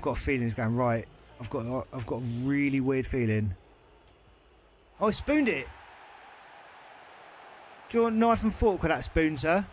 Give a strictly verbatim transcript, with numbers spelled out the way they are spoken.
I've got a feeling it's going right. I've got I've got a really weird feeling. Oh, I spooned it. Do you want knife and fork with that spoon, sir?